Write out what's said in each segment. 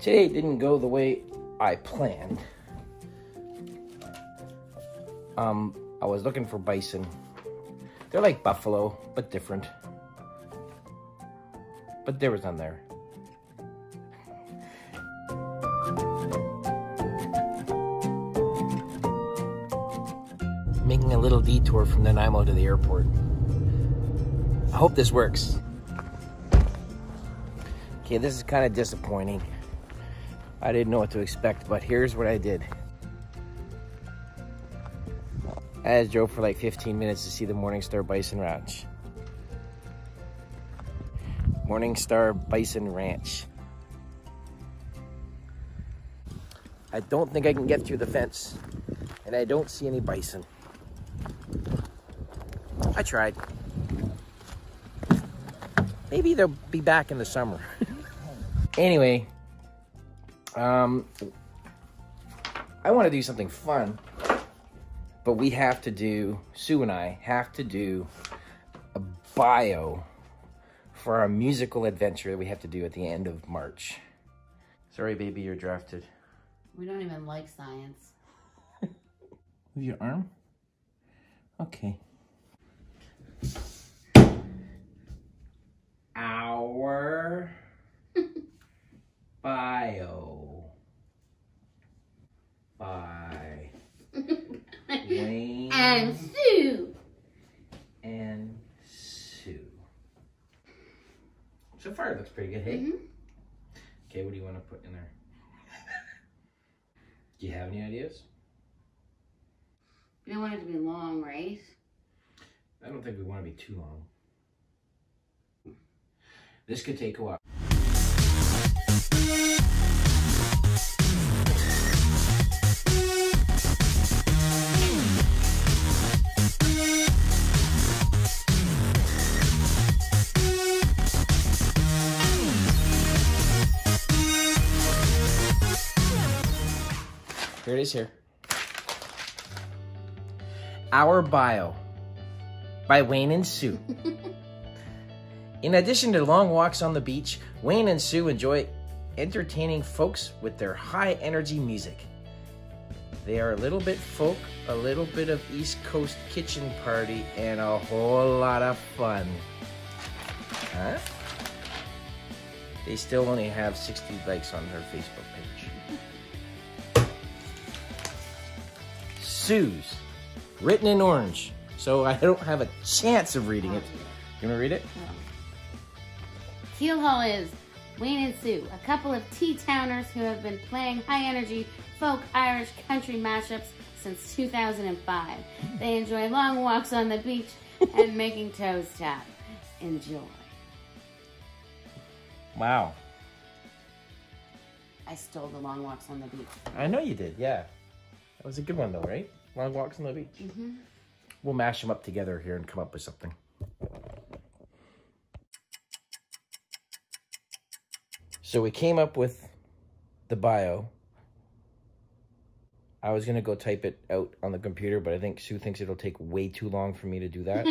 Today didn't go the way I planned. I was looking for bison. They're like buffalo, but different. But there was none there. Making a little detour from Nanaimo to the airport. I hope this works. Okay, this is kind of disappointing. I didn't know what to expect, but here's what I did. I just drove for like 15 minutes to see the Morningstar Bison Ranch. Morningstar Bison Ranch. I don't think I can get through the fence, and I don't see any bison. I tried. Maybe they'll be back in the summer. Anyway, I want to do something fun. But we have to do, Sue and I have to do a bio for our musical adventure that we have to do at the end of March. Sorry, baby, you're drafted. We don't even like science. Move your arm. Okay. Our bio. Bye. Wayne and Sue. And Sue. So far it looks pretty good, hey? Mm-hmm. Okay, what do you want to put in there? Do you have any ideas? We don't want it to be long, right? I don't think we want to be too long. This could take a while. Here it is here. Our Bio by Wayne and Sue. In addition to long walks on the beach, Wayne and Sue enjoy entertaining folks with their high-energy music. They are a little bit folk, a little bit of East Coast kitchen party, and a whole lot of fun. Huh? They still only have 60 likes on her Facebook page. Sue's, written in orange, so I don't have a chance of reading it. You want to read it? No. Keelhaul is Wayne and Sue, a couple of T-towners who have been playing high-energy folk Irish country mashups since 2005. They enjoy long walks on the beach and making toes tap. Enjoy. Wow. I stole the long walks on the beach. I know you did, yeah. That was a good one though, right? Long walks on the beach. Mm-hmm. We'll mash them up together here and come up with something. So we came up with the bio. I was going to go type it out on the computer, but I think Sue thinks it'll take way too long for me to do that.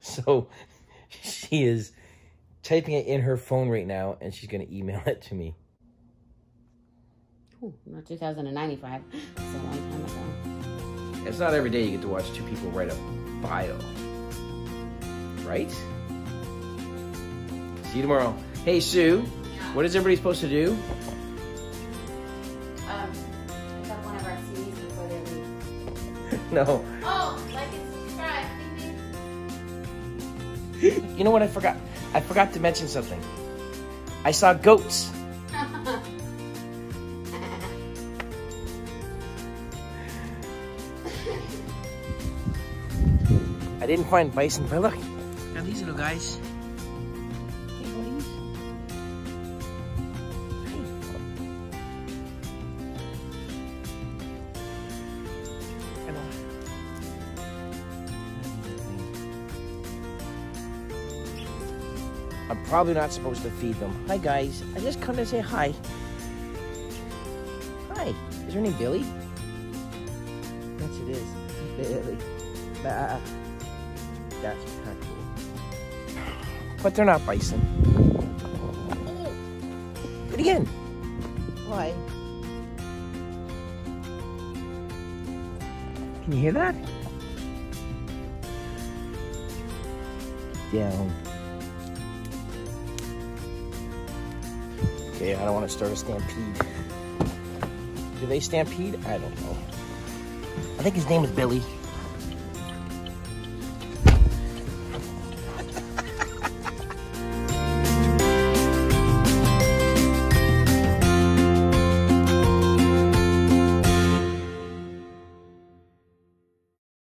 So she is typing it in her phone right now, and she's going to email it to me. Ooh, not 2095. It's a long time ago. It's not every day you get to watch two people write a bio. Right? See you tomorrow. Hey, Sue. What is everybody supposed to do? Pick up one of our CDs before they leave. No. Oh, like and subscribe. You know what I forgot? I forgot to mention something. I saw goats. I didn't find bison, but look. Now these little guys. Hey, buddies. Hey. Come on. I'm probably not supposed to feed them. Hi, guys. I just come to say hi. Hi. Is her name Billy? Yes, it is. Billy. Bah. That's kind of cool. But they're not bison. Do it again. Why? Can you hear that? Down. Okay, I don't want to start a stampede. Do they stampede? I don't know. I think his name is Billy.